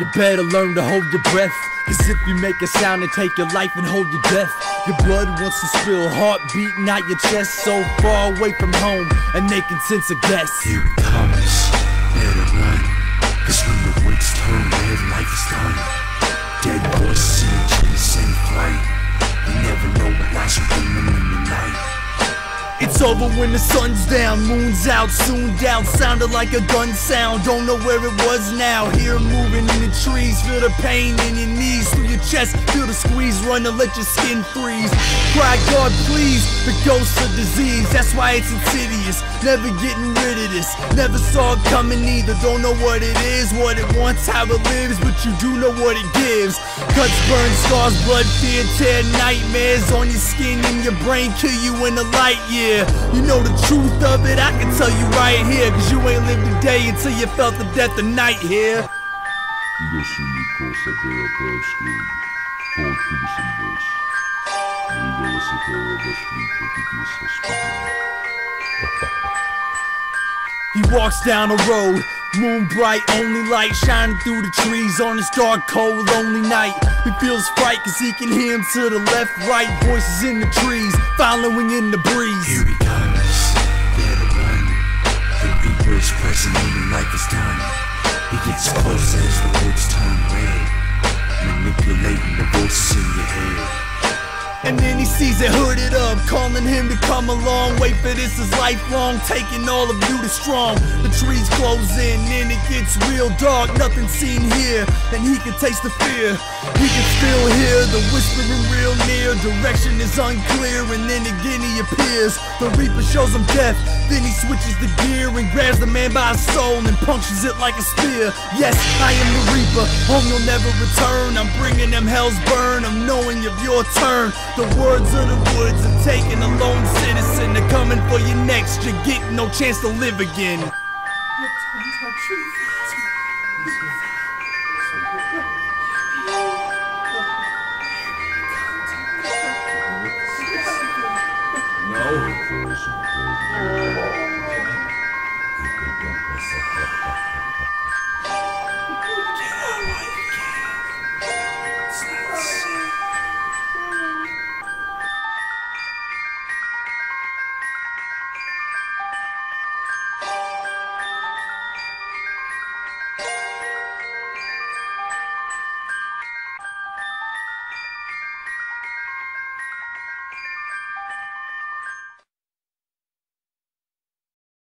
You better learn to hold your breath, cause if you make a sound, it'll take your life and hold your death. Your blood wants to spill, heart beating out your chest, so far away from home, and they can sense a guess. Here it comes, better run, cause when the wicks turn red, life is done. Dead voices in trees in flight, you never know what lies within them in the night. It's over when the sun's down, moon's out, soon down. Sounded like a gun sound, don't know where it was now. Hear it moving in the trees, feel the pain in your knees, through your chest, feel the squeeze, run and let your skin freeze. Cry God please, the ghost of disease, that's why it's insidious, never getting rid of this. Never saw it coming either, don't know what it is, what it wants, how it lives, but you do know what it gives. Cuts, burns, scars, blood, fear, tear, nightmares on your skin and your brain, kill you in the light year. You know the truth of it, I can tell you right here, cause you ain't lived a day until you felt the death of night here. You go see me cross that there up her screen, hold through the same voice. You go listen to her of us week, but it is so spooky. He walks down a road, moon bright, only light shining through the trees on this dark, cold, lonely night. He feels fright cause he can hear him to the left, right, voices in the trees, following in the breeze. Here he comes, better run, the reaper is present and life is done. He gets closer as the woods turn red, manipulating the voices in your head. And then he sees it hooded up, calling him to come along. Wait for this is lifelong, taking all of you to strong. The trees close in, and it gets real dark. Nothing seen here, and he can taste the fear. He can still hear the whispering real near. Direction is unclear, and then again he appears. The reaper shows him death, then he switches the gear and grabs the man by his soul and punctures it like a spear. Yes, I am the reaper, home you'll never return. I'm bringing them hells burn, I'm knowing of your turn. The words of the woods of taking a lone citizen. They're coming for you next, you get no chance to live again. Your tongues are truth.